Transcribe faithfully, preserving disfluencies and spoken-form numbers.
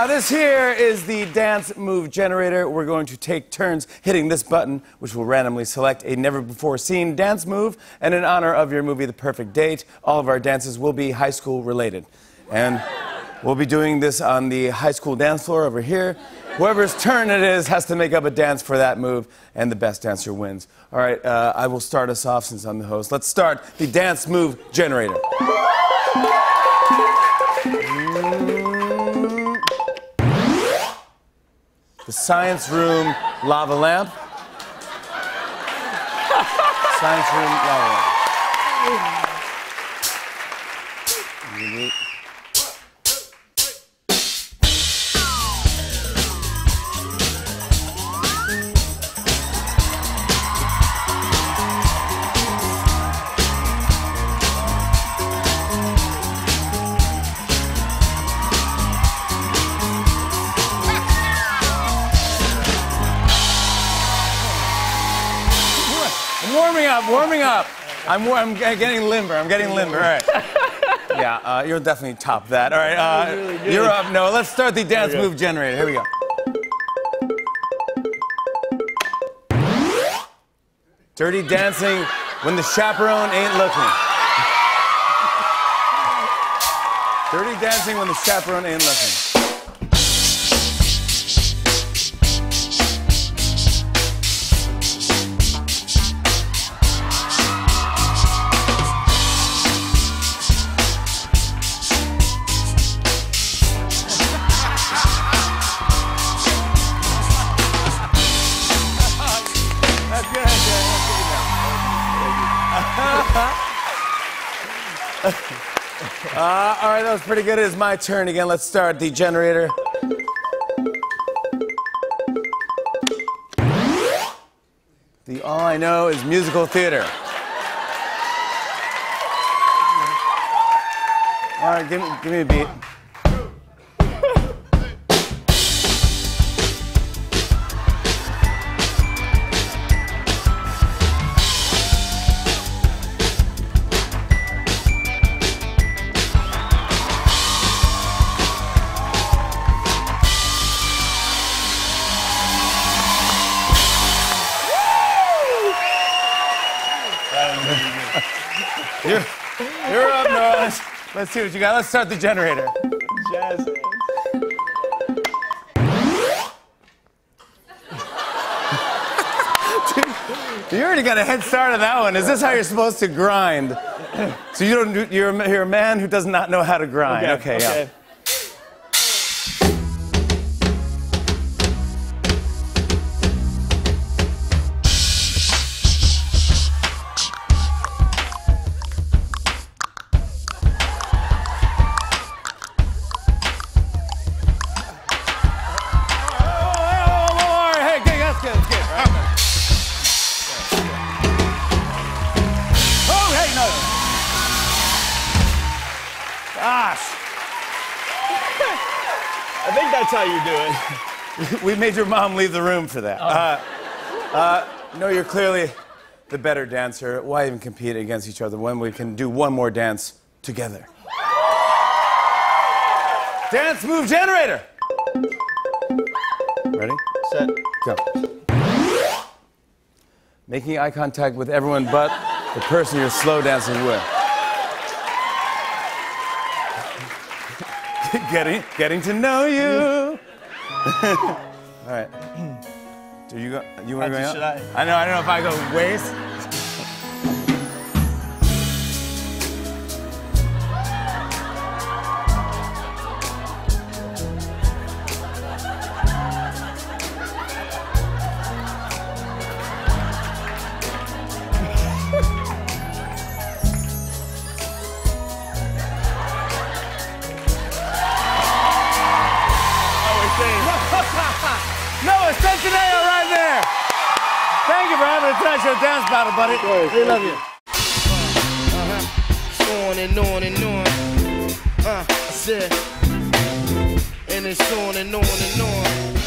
Now, this here is the dance move generator. We're going to take turns hitting this button, which will randomly select a never-before-seen dance move. And in honor of your movie, The Perfect Date, all of our dances will be high school-related. And we'll be doing this on the high school dance floor over here. Whoever's turn it is has to make up a dance for that move, and the best dancer wins. All right, uh, I will start us off since I'm the host. Let's start the dance move generator. The Science Room Lava Lamp. Science Room Lava Lamp. Warming up, warming up. I'm, I'm getting limber. I'm getting limber. All right. Yeah, uh, you'll definitely top that. All right, uh, really you're up, Noah. Let's start the dance move generator. Here we go. Dirty Dancing, When the Chaperone Ain't Looking. Dirty Dancing, When the Chaperone Ain't Looking. Uh, all right, that was pretty good. It is my turn again. Let's start the generator. The All I Know Is Musical Theater. All right, give me, give me a beat. You're, you're up, Noah. Let's, let's see what you got. Let's start the generator. Jazz hands. Dude, you already got a head start on that one. Is this how you're supposed to grind? So you don't. Do, you're, you're a man who does not know how to grind. Okay. okay, okay. Yeah. I think that's how you do it. We made your mom leave the room for that. Oh. Uh, uh, no, you're clearly the better dancer. Why even compete against each other when we can do one more dance together? Dance move generator! Ready? Set. Go. Making eye contact with everyone but the person you're slow dancing with. Getting, getting to know you. All right. Do you go? You want to go? Should I? I know. I don't know if I go waist. Noah Centineo right there. Thank you for having a tonight show dance battle, buddy. Yes, we love you. Uh-huh. On and on and on. Uh, I said, and it's on and on and on.